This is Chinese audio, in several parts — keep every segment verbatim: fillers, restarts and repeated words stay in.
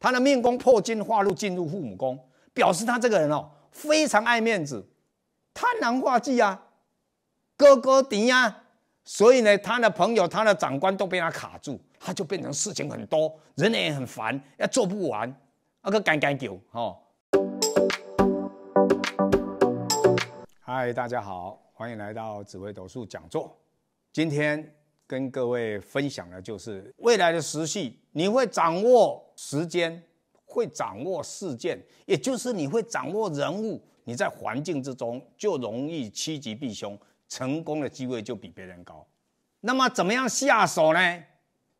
他的命宫破金化禄进入父母宫，表示他这个人哦非常爱面子，贪婪化忌啊，哥哥敌啊，所以呢，他的朋友、他的长官都被他卡住，他就变成事情很多，人也很烦，也做不完，那个干干酒哦。嗨，大家好，欢迎来到紫微斗数讲座，今天跟各位分享的就是未来的时序，你会掌握时间，会掌握事件，也就是你会掌握人物，你在环境之中就容易趋吉避凶，成功的机会就比别人高。那么怎么样下手呢？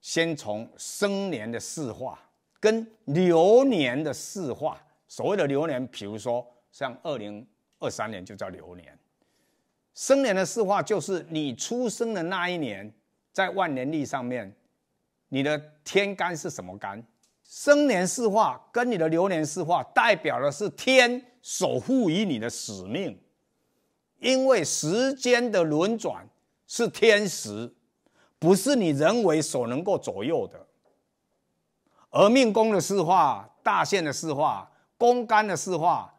先从生年的四化跟流年的四化。所谓的流年，比如说像二零二三年就叫流年，生年的四化就是你出生的那一年，在万年历上面你的天干是什么干。生年四化跟你的流年四化代表的是天所赋予你的使命，因为时间的轮转是天时，不是你人为所能够左右的。而命宫的四化、大限的四化、宫干的四化、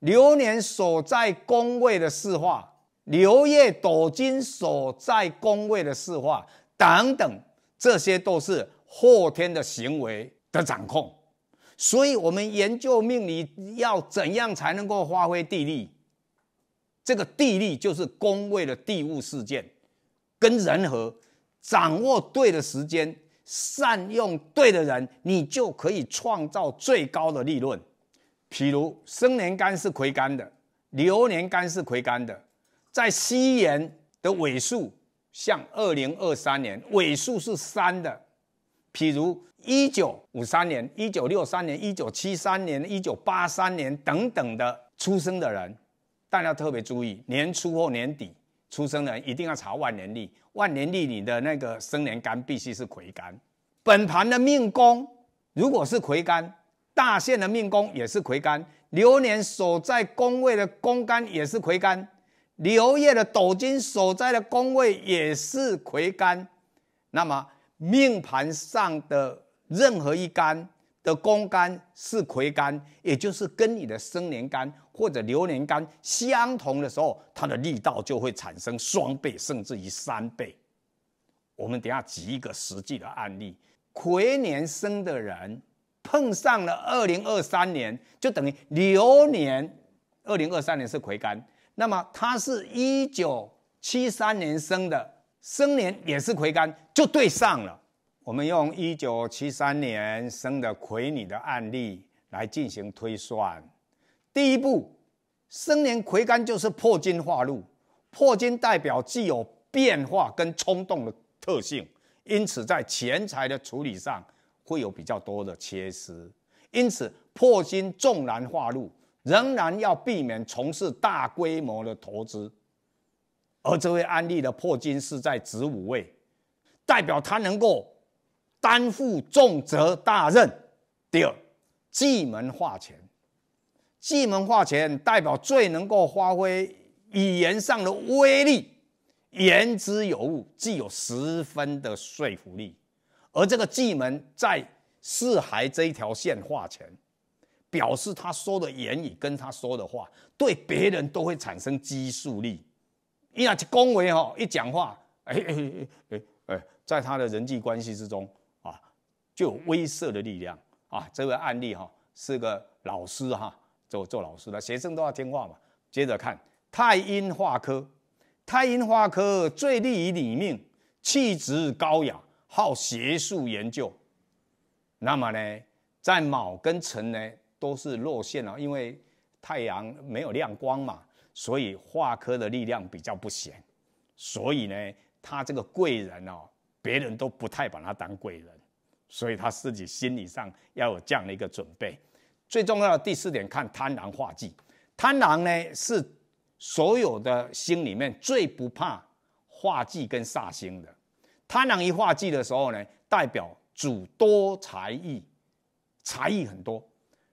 流年所在宫位的四化、流月斗金所在宫位的四化等等，这些都是后天的行为的掌控。所以我们研究命理要怎样才能够发挥地利，这个地利就是宫位的地物事件跟人和，掌握对的时间，善用对的人，你就可以创造最高的利润。譬如生年干是魁干的，流年干是魁干的，在西元的尾数，像二零二三年尾数是三的，譬如一九五三年、一九六三年、一九七三年、一九八三年等等的出生的人，大家特别注意，年初或年底出生的人一定要查万年历，万年历你的那个生年干必须是魁干。本盘的命宫如果是魁干，大限的命宫也是魁干，流年所在宫位的宫干也是魁干，流月的斗金所在的宫位也是魁干，那么命盘上的任何一干的宫干是魁干，也就是跟你的生年干或者流年干相同的时候，它的力道就会产生双倍甚至于三倍。我们等一下举一个实际的案例，魁年生的人碰上了二零二三年，就等于流年二零二三年是魁干，那么他是一九七三年生的，生年也是魁干，就对上了。我们用一九七三年生的魁女的案例来进行推算。第一步，生年魁干就是破金化禄，破金代表既有变化跟冲动的特性，因此在钱财的处理上会有比较多的缺失，因此破金纵然化禄，仍然要避免从事大规模的投资。而这位案例的破金是在子午位，代表他能够担负重责大任。第二，巨门化权，巨门化权代表最能够发挥语言上的威力，言之有物，具有十分的说服力。而这个巨门在四海这一条线化权，表示他说的言语跟他说的话对别人都会产生拘束力。一讲恭维吼，一讲话，哎哎哎哎，在他的人际关系之中啊，就有威慑的力量啊。这位案例哈、啊、是个老师哈、啊，做做老师的学生都要听话嘛。接着看太阴化科，太阴化科最利于理命，气质高雅，好学术研究。那么呢，在卯跟辰呢都是落陷了，因为太阳没有亮光嘛。所以化科的力量比较不显，所以呢，他这个贵人哦，别人都不太把他当贵人，所以他自己心理上要有这样的一个准备。最重要的第四点，看贪狼化忌。贪狼呢是所有的星里面最不怕化忌跟煞星的。贪狼一化忌的时候呢，代表主多才艺，才艺很多。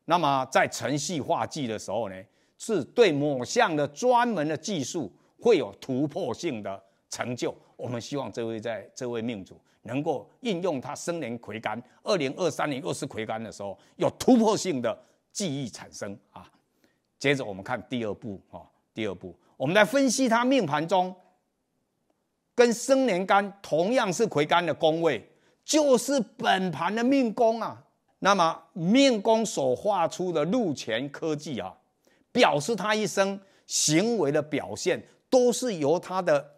那么在辰戌化忌的时候呢，是对某项的专门的技术会有突破性的成就。我们希望这位在这位命主能够应用他生年癸干，二零二三年又是癸干的时候，有突破性的技艺产生啊。接着我们看第二步啊，第二步我们来分析他命盘中跟生年干同样是癸干的宫位，就是本盘的命宫啊。那么命宫所画出的禄钱科技啊，表示他一生行为的表现都是由他的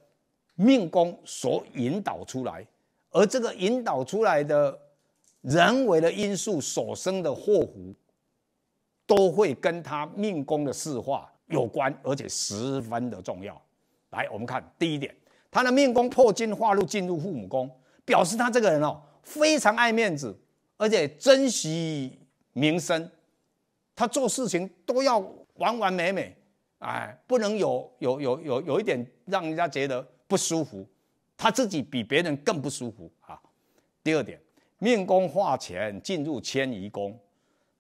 命宫所引导出来，而这个引导出来的人为的因素所生的祸福，都会跟他命宫的四化有关，而且十分的重要。来，我们看第一点，他的命宫破金化禄进入父母宫，表示他这个人哦非常爱面子，而且珍惜名声，他做事情都要完完美美，哎，不能有有有有有一点让人家觉得不舒服，他自己比别人更不舒服啊。第二点，命宫化权进入迁移宫，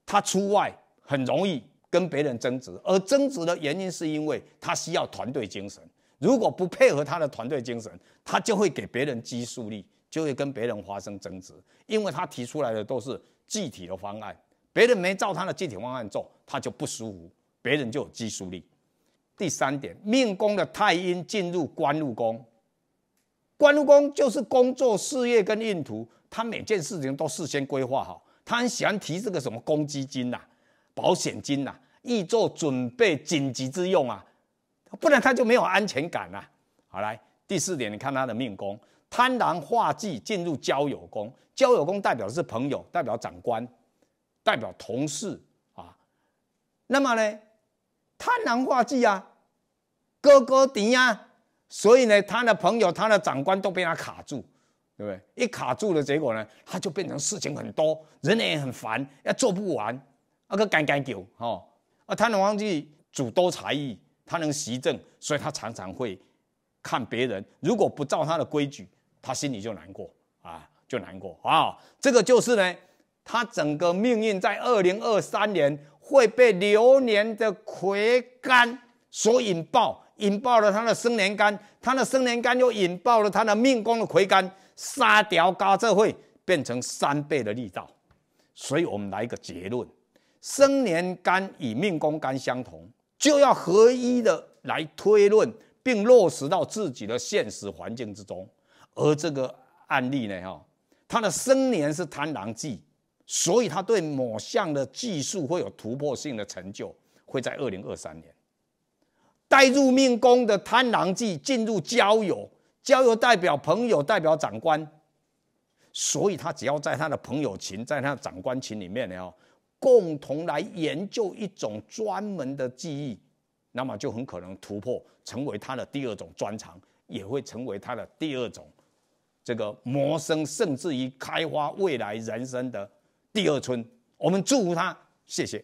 他出外很容易跟别人争执，而争执的原因是因为他需要团队精神，如果不配合他的团队精神，他就会给别人拘束力，就会跟别人发生争执，因为他提出来的都是具体的方案，别人没照他的具体方案做，他就不舒服，别人就有拘束力。第三点，命宫的太阴进入官禄宫，官禄宫就是工作、事业跟运途，他每件事情都事先规划好，他很喜欢提这个什么公积金呐、啊、保险金呐、啊，以做准备紧急之用啊，不然他就没有安全感呐、啊。好，来第四点，你看他的命宫贪狼化忌进入交友宫，交友宫代表是朋友，代表长官，代表同事啊。那么呢，贪狼化忌啊，哥哥敌啊，所以呢，他的朋友、他的长官都被他卡住，对不对？一卡住的结果呢，他就变成事情很多，人也很烦，要做不完，那个干干酒哦。而贪狼化忌主多才艺，他能习政，所以他常常会看别人如果不照他的规矩，他心里就难过啊，就难过啊。这个就是呢，他整个命运在二零二三年。会被流年的癸干所引爆，引爆了他的生年干，他的生年干又引爆了他的命宫的癸干，三条加这会变成三倍的力道。所以我们来一个结论：生年干与命宫干相同，就要合一的来推论，并落实到自己的现实环境之中。而这个案例呢，他的生年是贪狼忌，所以他对某项的技术会有突破性的成就，会在二零二三年。带入命宫的贪狼忌进入交友，交友代表朋友，代表长官，所以他只要在他的朋友群，在他的长官群里面呢，共同来研究一种专门的技艺，那么就很可能突破，成为他的第二种专长，也会成为他的第二种这个谋生，甚至于开花未来人生的第二春，我们祝福他，谢谢。